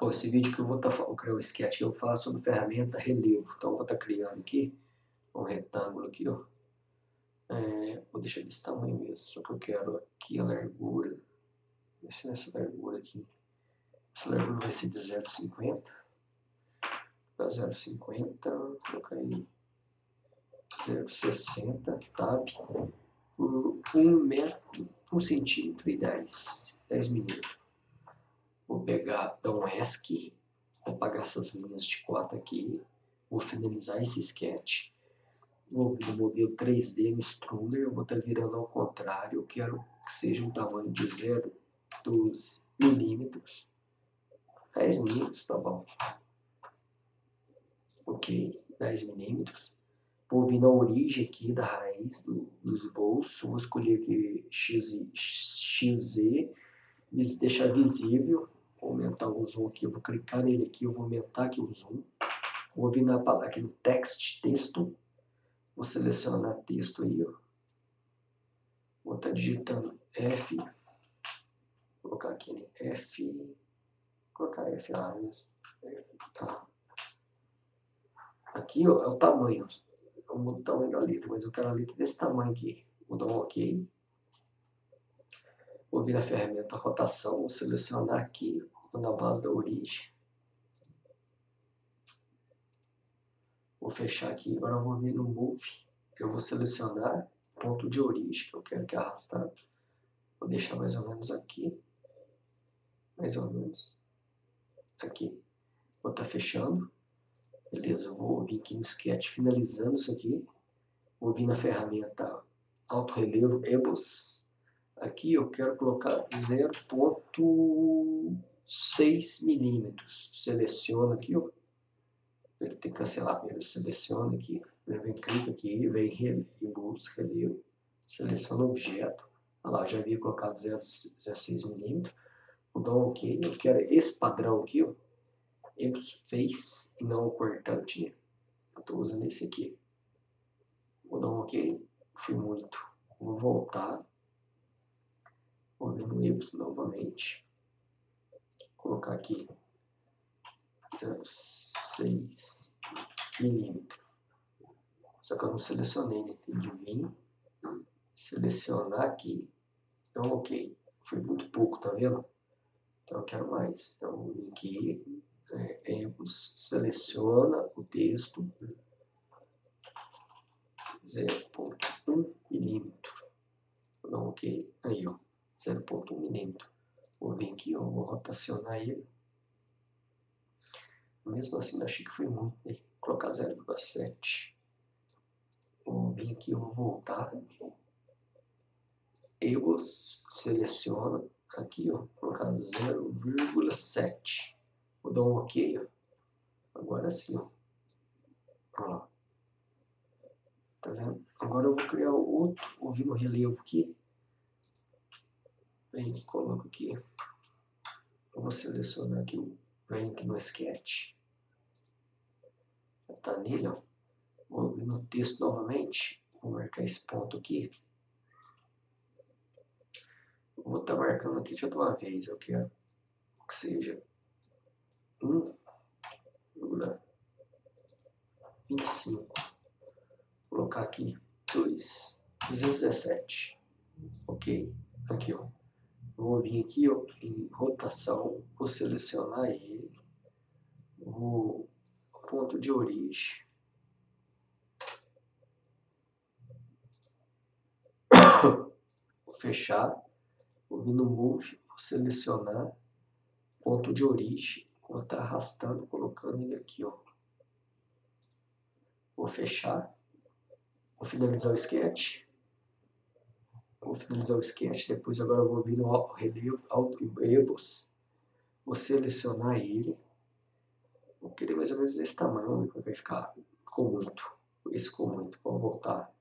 Bom, esse vídeo que eu vou estar falando, que eu falo sobre ferramenta relevo. Então eu vou estar criando aqui um retângulo aqui, ó. Vou deixar desse tamanho mesmo, só que eu quero aqui a largura. Essa largura aqui. Essa largura vai ser de 0,50. Tá 0,50, vou colocar aí 0,60, tab, por 1 metro, 1 centímetro e 10 milímetros. Vou pegar então, um ESC, vou apagar essas linhas de cota aqui, vou finalizar esse sketch. Vou no modelo 3D no Struller, eu vou estar virando ao contrário, eu quero que seja um tamanho de 0,12 milímetros, 10 milímetros, tá bom. Ok, 10 milímetros. Vou vir na origem aqui da raiz dos bolsos, vou escolher aqui XZ, deixar visível. Vou aumentar o zoom aqui, eu vou clicar nele aqui, eu vou aumentar aqui o zoom. Vou vir na palavra aqui no texto, vou selecionar texto aí, ó. Vou estar digitando F, vou colocar aqui, né? F, vou colocar F lá mesmo. F, tá. Aqui ó, é o tamanho, eu mudo o tamanho da letra, mas eu quero a letra desse tamanho aqui. Vou dar um OK. Vou vir na ferramenta rotação, vou selecionar aqui, na base da origem. Vou fechar aqui, agora eu vou vir no Move, eu vou selecionar ponto de origem, que eu quero que é arrastado. Vou deixar mais ou menos aqui, mais ou menos aqui. Vou estar fechando. Beleza, eu vou vir aqui no sketch, finalizando isso aqui. Vou vir na ferramenta Alto Relevo Emboss. Aqui eu quero colocar 0,6 milímetros. Seleciono aqui, ó. Ele tem que cancelar primeiro. Seleciono aqui. Vem, clica aqui, vem Emboss, relevo. Seleciono o objeto. Olha lá, já havia colocado 0,16 milímetros. Vou dar um OK. Eu quero esse padrão aqui, ó. Emboss Face e não o cortante, né? Eu estou usando esse aqui. Vou dar um OK. Fui muito. Vou voltar. Vou vir no Emboss novamente. Vou colocar aqui 0,6 mm. Só que eu não selecionei, né? Tem de vir. Selecionar aqui. Então, OK. Foi muito pouco, tá vendo? Então, eu quero mais. Então, vou vir aqui. Emboss, seleciona o texto 0,1 milímetro. Vou dar um OK. Aí, ó. 0,1 milímetro. Vou vir aqui, ó. Vou rotacionar ele. Mesmo assim, achei que foi muito. Vou colocar 0,7. Vou vir aqui, eu vou voltar. Emboss, seleciona. Aqui, ó. Vou colocar 0,7. Vou dar um OK, ó. Agora sim, ó. Olha lá. Tá vendo? Agora eu vou criar outro, vou vir no relevo aqui. Vem aqui, coloco aqui. Eu vou selecionar aqui, vem aqui no sketch. Já tá nele, ó. Vou vir no texto novamente. Vou marcar esse ponto aqui. Vou estar marcando aqui de outra vez, eu quero que seja 1,25. Vou colocar aqui 2,17. OK? Aqui, ó. Vou vir aqui, ó, em rotação. Vou selecionar ele. Vou ponto de origem. Vou fechar. Vou vir no Move. Vou selecionar ponto de origem. Vou estar arrastando, colocando ele aqui, ó. Vou fechar. Vou finalizar o sketch. Vou finalizar o sketch. Depois agora eu vou vir no relevo Alto Emboss. Vou selecionar ele. Vou querer mais ou menos esse tamanho. Vamos ver como vai ficar. Ficou muito. Esse ficou muito. Vou voltar.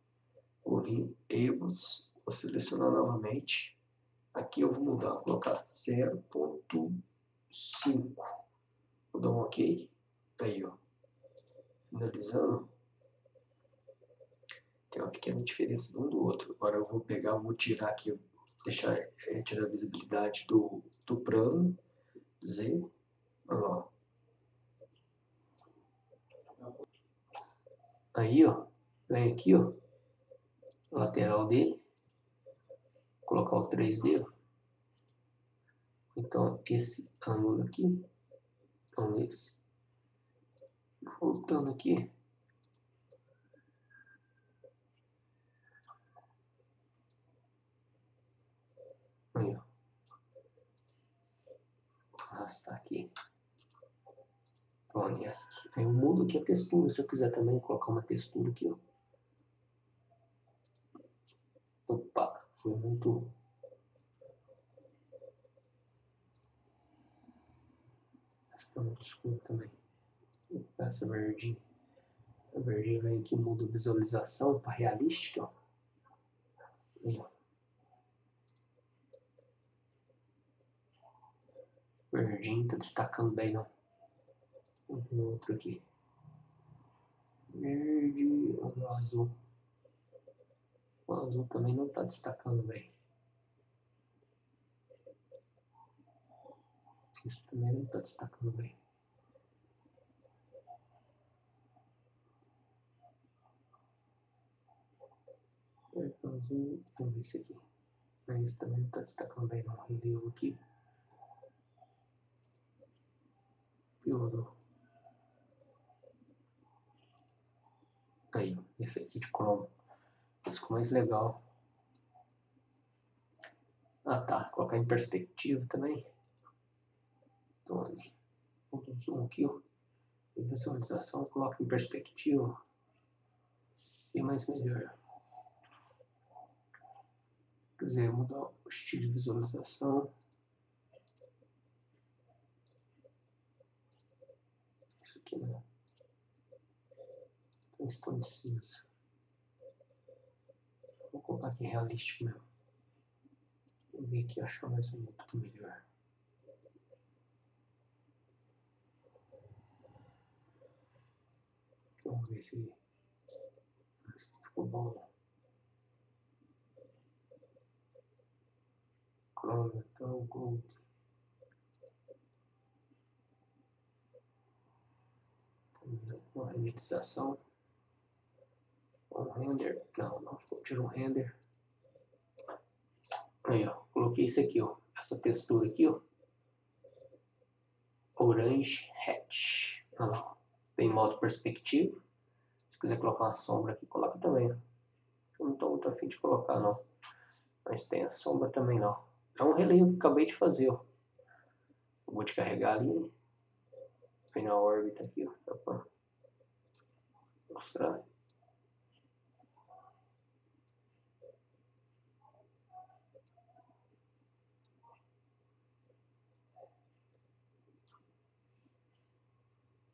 Vou vir Emboss. Vou selecionar novamente. Aqui eu vou mudar. Vou colocar 0,5. Vou dar um OK. Aí, ó. Finalizando. Tem uma pequena diferença de um do outro. Agora eu vou pegar, vou tirar aqui, deixar, tirar a visibilidade do plano. Z. Aí, ó, vem aqui, ó, lateral dele, colocar o 3D, ó. Então, esse ângulo aqui, então esse, voltando aqui, aí, ó, arrastar aqui, pronto, aí eu mudo aqui a textura, se eu quiser também colocar uma textura aqui, ó, opa, foi muito... Tá muito escuro também. Vou pegar essa verdinha. A verdinha vem aqui, muda a visualização para realística, ó. Verdinho tá destacando bem, não. Um outro aqui. Verde, um azul. O azul também não tá destacando bem. Esse também não está destacando bem. Vamos ver esse aqui. Esse também não está destacando bem, não. Rendeu aqui. Piorou. Aí, esse aqui de cromo. Esse ficou mais legal. Ah tá, colocar em perspectiva também. Vou dar um zoom aqui, ó. Visualização, coloca em perspectiva. E mais melhor. Quer dizer, mudar o estilo de visualização. Isso aqui, né? Então, estou de cinza. Vou colocar aqui realístico mesmo. Vou vir aqui achar mais um pouco melhor. Vamos ver se ficou bom. Chrome, metal, gold. Uma renderização. Um render. Não, não ficou. Tira um render. Aí, ó. Coloquei isso aqui, ó. Essa textura aqui, ó. Orange hatch. Olha lá. Tem modo perspectiva. Se quiser colocar uma sombra aqui, coloca também. Ó. Eu não estou muito afim de colocar, não. Mas tem a sombra também, não. É um relevo que acabei de fazer. Ó. Eu vou descarregar ali. Vem na órbita aqui. Ó. Pra mostrar.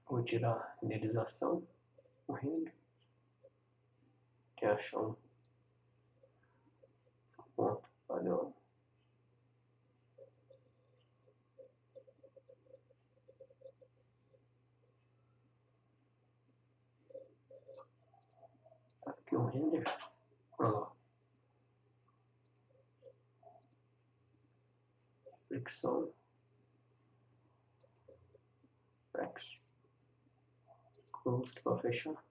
Vou tirar a renderização, o render, que achar um ponto padrão. Aqui um render, olha lá. Fricção. Fricção. Close para fechar.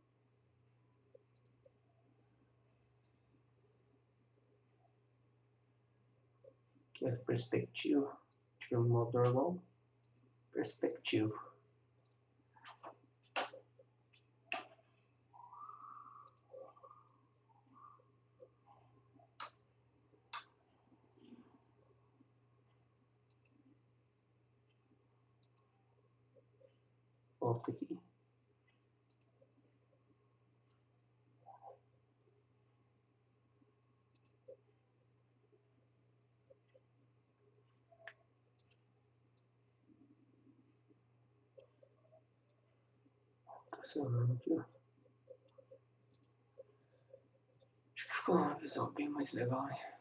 Aqui é a perspectiva. Tive um modo normal. Perspectiva. Volta aqui. Acho que ficou uma visão bem mais legal, né?